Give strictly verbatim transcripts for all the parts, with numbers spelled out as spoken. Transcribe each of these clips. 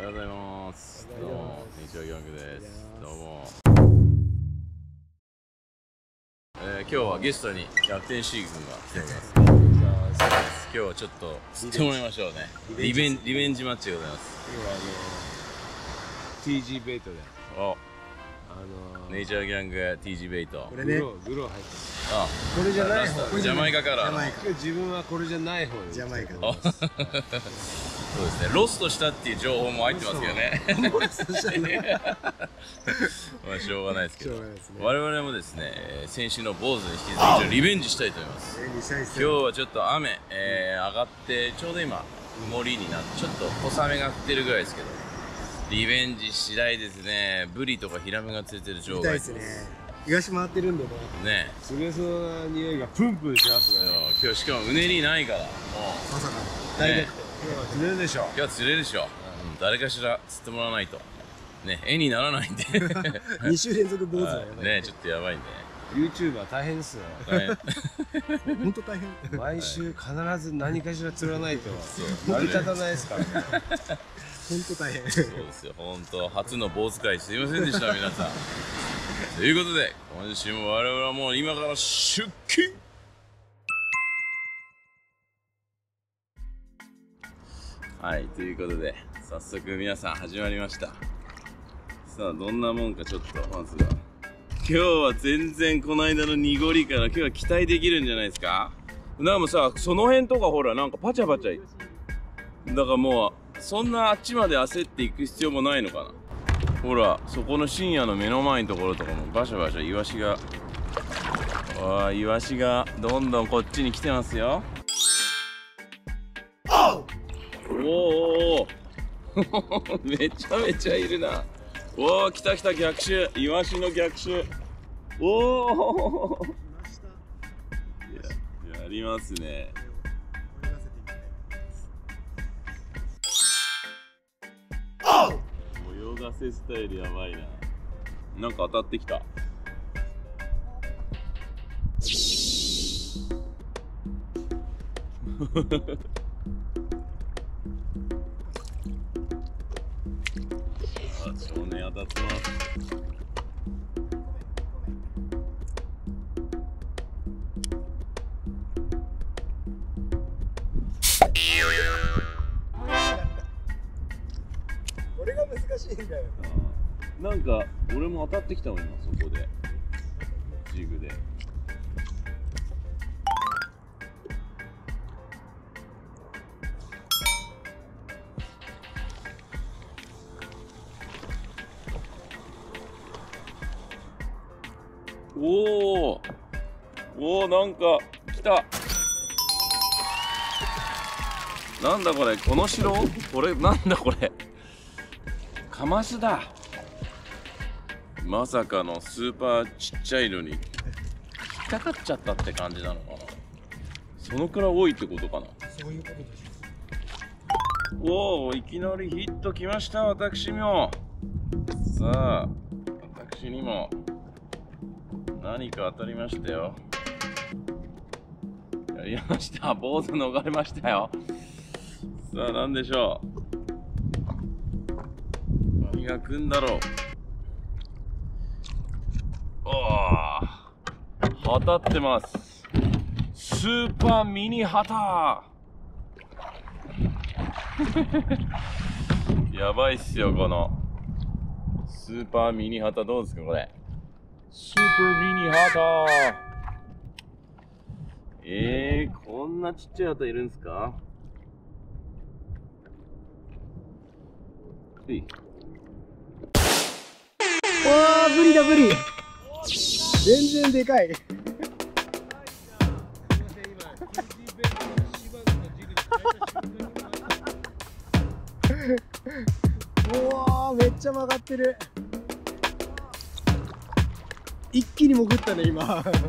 おはようございます。どうも、日曜ギャングです。どうも。えー、今日はゲストにキャプテン C 君が来ております。今日はちょっと釣ってもらいましょうね。リベンリベンジマッチでございます。今あの ティージー ベイトで。お。あのネイチャーギャング ティージー ベイト。これね。グロー入ってる。あ、これじゃない方。ジャマイカから。自分はこれじゃない方。ジャマイカです。そうですね、ロストしたっていう情報も入ってますけどね。ロストしたね。まあしょうがないですけど、ね、我々もですね、先週の坊主に引き続きリベンジしたいと思います。今日はちょっと雨、えー、上がってちょうど今曇りになってちょっと小雨が降ってるぐらいですけど、リベンジ次第ですね。ブリとかヒラメが釣れてる状態ですね。東回ってるんでね、ね釣れそうな匂いがプンプンしますね。今日しかもうねりないからもうまさかの大逆転。今日は釣れるでしょ。今日は釣れるでしょ。誰かしら釣ってもらわないとね、絵にならないんで。に週連続坊主だよね。ちょっとやばいんで。YouTuber 大変ですよ。本当大変。毎週必ず何かしら釣らないと成り立たないですからね。本当大変。そうですよ。本当初の坊主会すいませんでした皆さん。ということで今週も我々はもう今から出勤。はい、ということで早速皆さん始まりました。さあどんなもんかちょっとまずは今日は全然この間の濁りから今日は期待できるんじゃないですか。なんかさその辺とかほらなんかパチャパチャだからもうそんなあっちまで焦っていく必要もないのかな。ほらそこの深夜の目の前のところとかもバシャバシャイワシがああイワシがどんどんこっちに来てますよ。おーめちゃめちゃいるな。おお来た来た逆襲イワシの逆襲。おおや, やりますね。泳がせスタイルやばいな。なんか当たってきた。少年当たってます。俺が難しいんだよ。なんか俺も当たってきたの今そこでジグで。おーおーなんか来た。なんだこれこの城これなんだこれカマスだ。まさかのスーパーちっちゃいのに引っかかっちゃったって感じなのかな。そのくらい多いってことかな。そういうことでしょ。おおいきなりヒットきました私も。さあ私にも何か当たりましたよ。やりました坊主逃れましたよ。さあ何でしょう何が来んだろう。あ当たってます。スーパーミニハタやばいっすよこのスーパーミニハタ。どうですかこれスーパーミニハター。えー、こんなちっちゃいハタいるんですか。ういおーブリだブリ全然でかい。おおめっちゃ曲がってる。一気に潜ったね今。マジか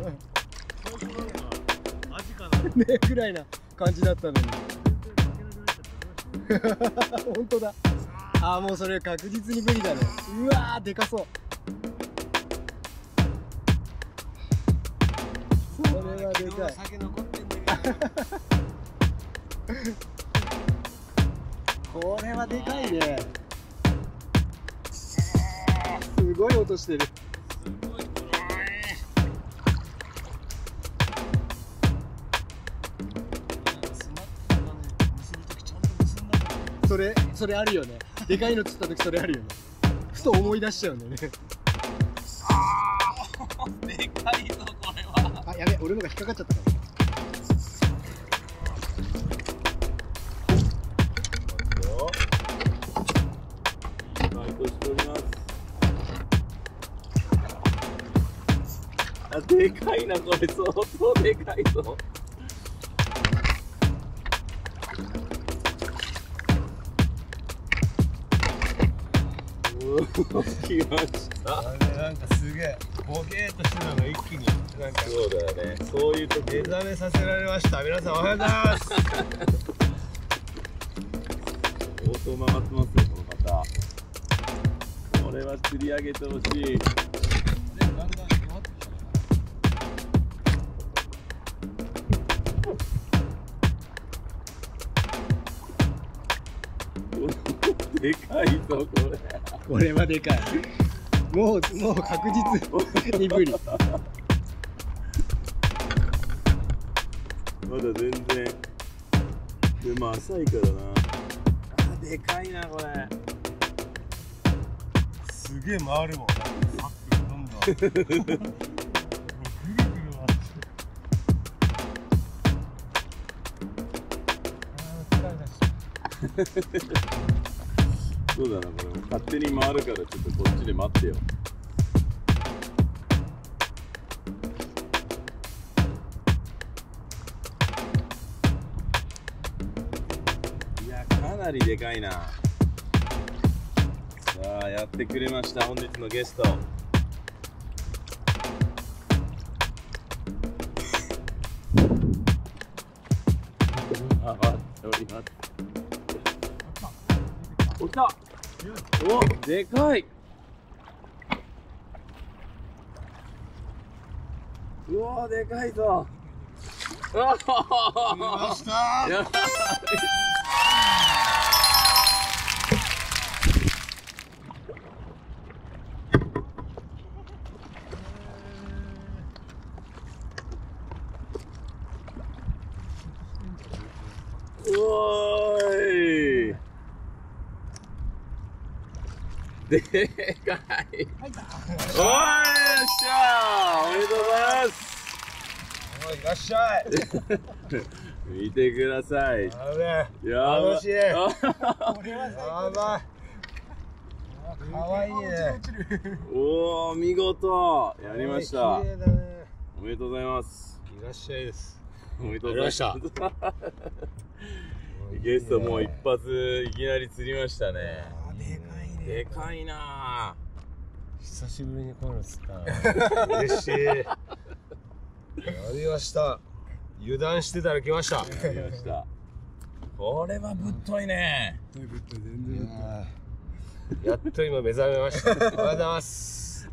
なねくらいな感じだったのに本当だ。ああもうそれ確実にブリだね。うわーでかそう。これはでかい。これはでかいね。ごい音してる。それそれあるよね。でかいの釣った時それあるよね。ふと思い出しちゃうんだよね。あー、でかいぞこれは。あ、やべ、俺のが引っかかっちゃったから。あ、でかいなこれ、相当でかいぞ。来ました。あれなんかすげえボケーっとしてたのが一気になんかそうだよね。そういう時目覚めさせられました。皆さんおはようございます。相当回ってますよこの方。これは釣り上げてほしい。でもだんだん弱ってきたね。でかいぞこれ。これはでかい。もうもう確実にブリ。まだ全然。でも浅いからな。あ、でかいなこれ。すげえ回るもん。さっきどんどん。ぐるぐる回って。ああ疲れた。そうだな、これ勝手に回るからちょっとこっちで待ってよ。いや、かなりでかいな。さあ、やってくれました本日のゲスト。回っております。おきた。お、でかい。うわ、でかいぞ。うわ、出ましたー。やったー。うわーい。でかい。おい、よっしゃー、おめでとうございます。おい、いらっしゃい。見てください。やべえ。やばしい。やばい。かわいいね。おお、見事。やりました。おめでとうございます。いらっしゃいです。おめでとうございました。ゲストもう一発いきなり釣りましたね。でかいな。久しぶりにこういうの釣ったな。嬉しい。やりました。油断してたら来ました。やりました。これはぶっといね。ぶっといぶっとい、全然ぶっとい。やっと今目覚めました。おはようございます。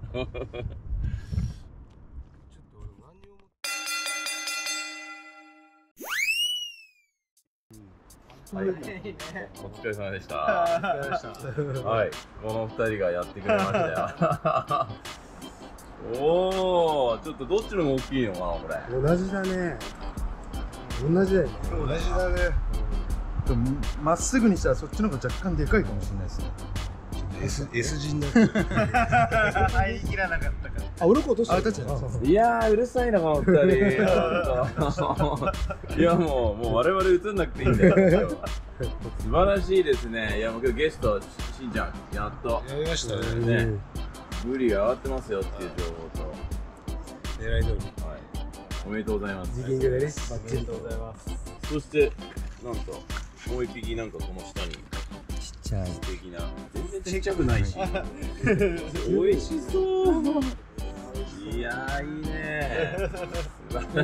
はい、お疲れ様でした。はい、この二人がやってくれましたよ。おお、ちょっとどっちのも大きいのかな、これ。同じだね。同じだよね。同じだね。でも、まっすぐにしたら、そっちの方が若干でかいかもしれないですね。S S 字になって。入りきらなかったから。あ、鱗落とした。あ、確かに。いやー、うるさいなこのふたり。いや、もうもう我々映んなくていいんだよ。素晴らしいですね。いや、もう今日ゲストしんちゃん、やっとやりましたね。ブリが上がってますよっていう情報と。狙い通り。はい。おめでとうございます。ジギングです。おめでとうございます。そしてなんともう一匹、なんかこの下に。素敵な、全然ちっちゃくないし、美味しそう。いやー、いいね。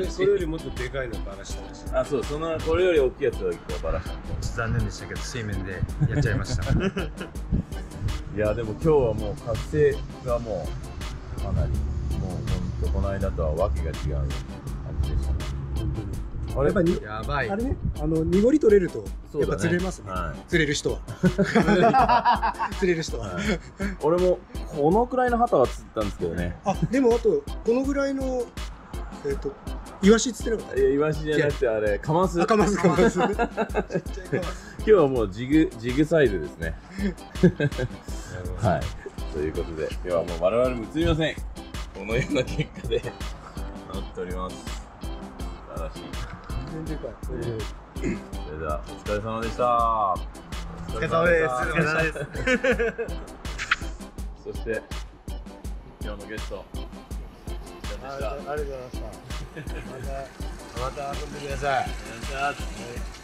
それよりもっとでかいのバラしたんです。あ、そう、そのこれより大きいやつをいっこバラしたんです。残念でしたけど水面でやっちゃいました。いや、でも今日はもう活性がもうかなり、もう本当この間とはわけが違う感じでしたね。やっぱりあれね、あの濁り取れるとやっぱ釣れますね。釣れる人は釣れる人は俺もこのくらいの旗は釣ったんですけどね。あ、でもあとこのぐらいのえっとイワシ釣ってなかった。いや、イワシじゃなくてあれカマス。カマスカマス。ちっちゃいカマス。今日はもうジグジグサイズですね。はい、ということで今日はもう我々も映りません。このような結果でなっております。素晴らしい。全然でかい。それではお疲れ様でした。お疲れ様です。お疲れ様です。そして今日のゲスト、ありがとうございました。またまた遊んでください。お願いします。